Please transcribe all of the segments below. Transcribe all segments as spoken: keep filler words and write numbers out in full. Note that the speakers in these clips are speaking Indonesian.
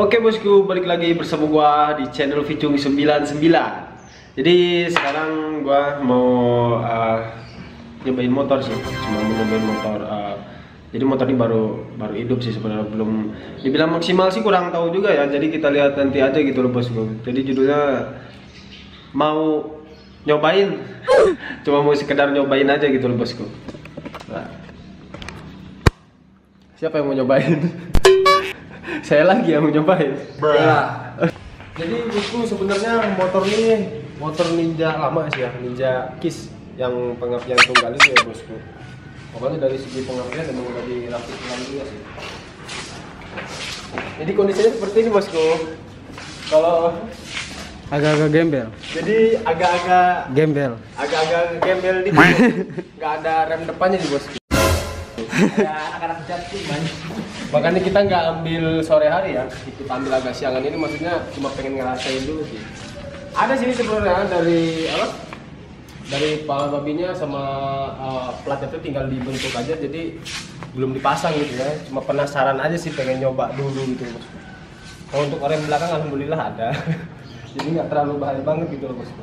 Oke bosku, balik lagi bersama gua di channel Picung sembilan sembilan. Jadi sekarang gua mau uh, nyobain motor sih, cuma mau nyobain motor. Uh, jadi motor ini baru baru hidup sih sebenarnya, belum dibilang maksimal sih, kurang tahu juga ya. Jadi kita lihat nanti aja gitu loh bosku. Jadi judulnya mau nyobain, cuma mau sekedar nyobain aja gitu loh bosku. Nah. Siapa yang mau nyobain? Saya lagi yang nyobain. Nah, jadi itu sebenarnya motor ini motor ninja lama sih ya, ninja kiss yang pengapian tunggal itu ya bosku. Pokoknya dari segi pengapian memang udah dirapikan juga sih. Jadi kondisinya seperti ini bosku. Kalau agak-agak gembel. Jadi agak-agak gembel. Agak-agak gembel di nggak ada rem depannya sih bosku. Ya, anak-anak jatuh banyak. Makanya kita nggak ambil sore hari ya, kita ambil agak siangan ini, maksudnya cuma pengen ngerasain dulu sih. Ada sini sebenarnya dari apa? Dari pala babinya sama uh, plat itu tinggal dibentuk aja, jadi belum dipasang gitu ya. Cuma penasaran aja sih, pengen nyoba dulu gitu. Kalau untuk rem belakang alhamdulillah ada, jadi nggak terlalu bahaya banget gitu loh bosku.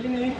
Ini.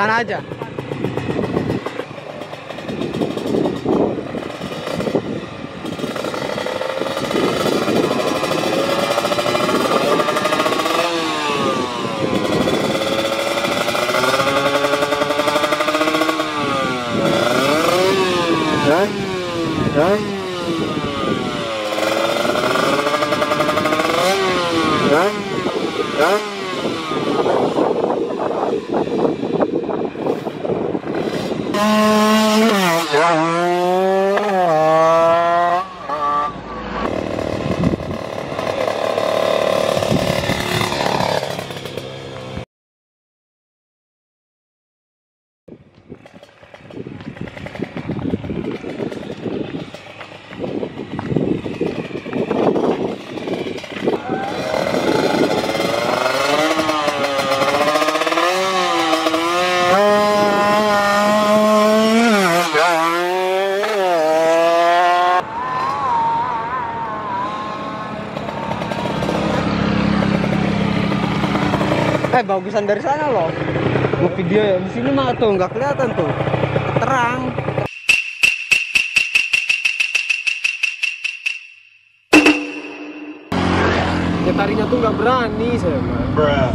Sana aja. Hah? Hah? Hah? Hah? Eh, bagusan dari sana loh. Gue video ya, di sini mah tuh nggak kelihatan tuh, terang. Ya tarinya tuh nggak berani saya mah. Bruh.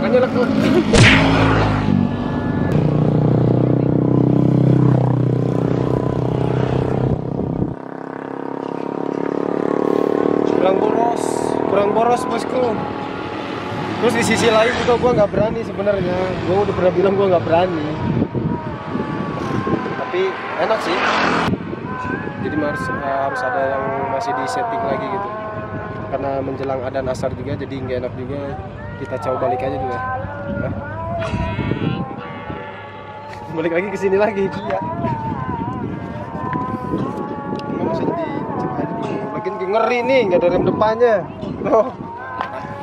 Makanya lek-lek. emang boros bosku. Terus di sisi lain itu gue nggak berani sebenarnya, gue udah pernah bilang gue nggak berani, tapi enak sih. Jadi harus harus ada yang masih di setting lagi gitu, karena menjelang adzan asar juga jadi nggak enak juga. Kita coba balik aja dulu ya. Nah. Balik lagi ke sini lagi dia. Makin ngeri nih, nggak ada rem depannya. Loh.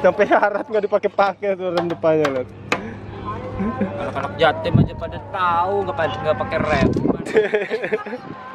Sampai harat nggak dipakai-pakai tuh rem depannya loh. Anak-anak Jatim aja pada tahu nggak pakai rem.